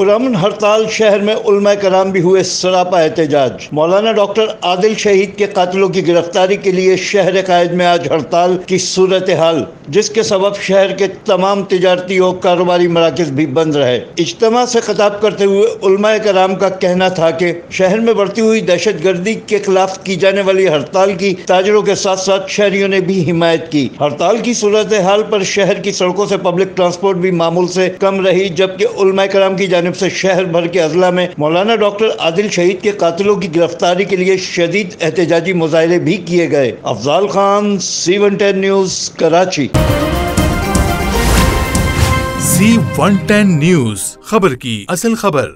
पुरअमन हड़ताल शहर में उलमा कराम भी हुए सरापा एहतजाज। मौलाना डॉक्टर आदिल शहीद के कातिलों की गिरफ्तारी के लिए शहर कायद में आज हड़ताल की सूरत हाल, जिसके सबब शहर के तमाम तिजारती और कारोबारी मराकज़ भी बंद रहे। इज्तिमा से खिताब करते हुए उलमा कराम का कहना था कि शहर में बढ़ती हुई दहशतगर्दी के खिलाफ की जाने वाली हड़ताल की ताजरों के साथ साथ शहरियों ने भी हिमायत की। हड़ताल की सूरत हाल पर शहर की सड़कों से पब्लिक ट्रांसपोर्ट भी मामूल से कम रही, जबकि उलमा कराम की जानिब से शहर भर के अजला में मौलाना डॉक्टर आदिल शहीद के कातिलों की गिरफ्तारी के लिए शदीद एहतजाजी मुजाहरे भी किए गए। Afzal Khan, C110 news, Karachi. C110 news, खबर की असल खबर।